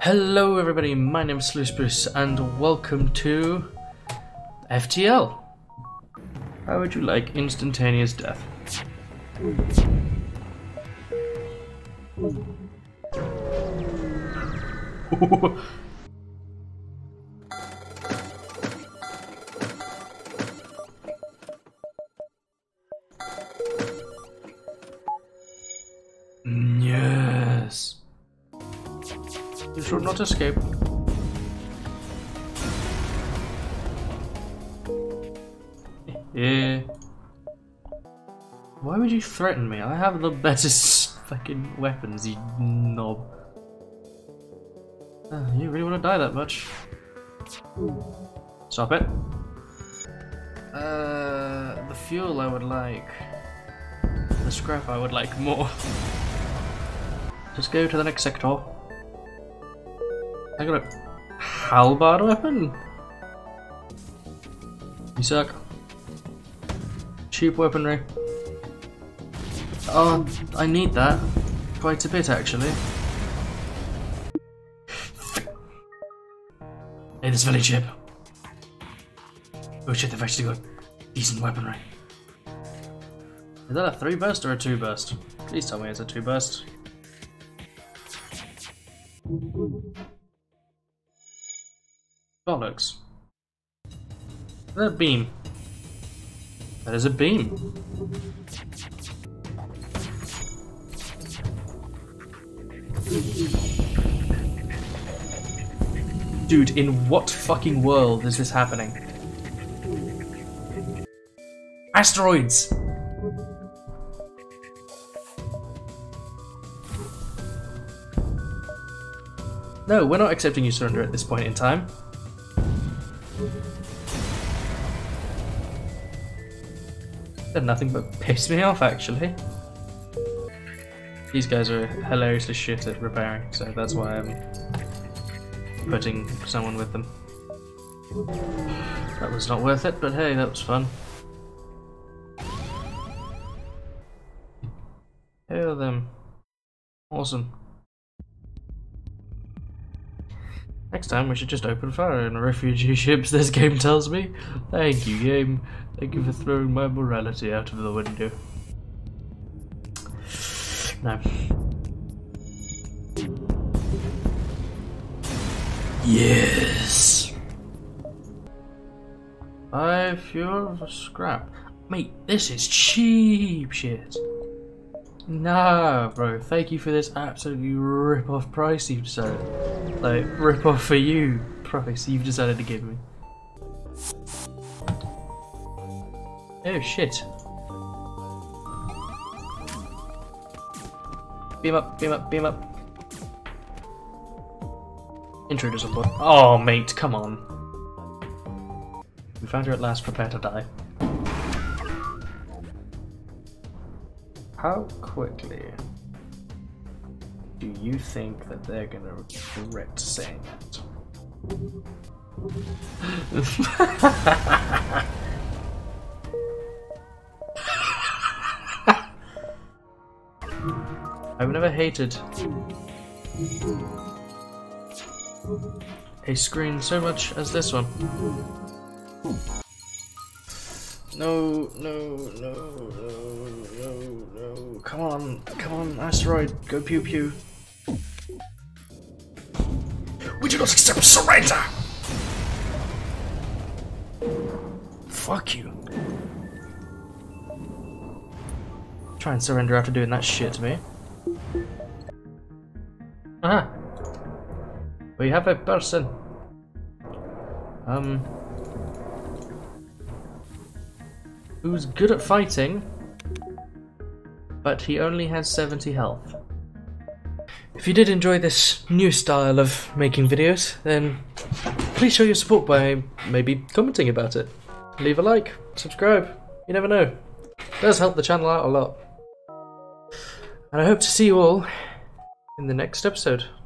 Hello everybody, my name is Sluice Booce and welcome to FTL. How would you like instantaneous death? Yes. You should not escape. Yeah. Why would you threaten me? I have the better fucking weapons, you knob. You really want to die that much? Stop it. The fuel I would like. The scrap I would like more. Just go to the next sector. I got a halberd weapon. You suck. Cheap weaponry. Oh, I need that quite a bit actually. Hey, this village ship. Oh shit, they've actually got decent weaponry. Is that a 3-burst or a 2-burst? Please tell me it's a 2-burst. Bollocks. Is that a beam? That is a beam. Dude, in what fucking world is this happening? Asteroids! No, we're not accepting you surrender at this point in time. They're nothing but piss me off, actually. These guys are hilariously shit at repairing, so that's why I'm putting someone with them. That was not worth it, but hey, that was fun. Hail them. Awesome. Next time we should just open fire on refugee ships, this game tells me. Thank you, game. Thank you for throwing my morality out of the window. No. Yes! 5 fuel for scrap. Mate, this is cheap shit. Nah, bro, thank you for this absolutely rip-off price you've decided. Like, rip-off for you price you've decided to give me. Oh shit. Beam up, beam up, beam up. Intruders on board. Oh mate, come on. We found her at last, prepare to die. How quickly do you think that they're gonna regret saying that? I've never hated a screen so much as this one. No, no, no, no, no, no. Come on, asteroid, go pew pew. We do not accept surrender! Fuck you. Try and surrender after doing that shit to me. Ah! We have a person. Who's good at fighting, but he only has 70 health. If you did enjoy this new style of making videos, then please show your support by maybe commenting about it. Leave a like, subscribe, you never know. It does help the channel out a lot. And I hope to see you all in the next episode.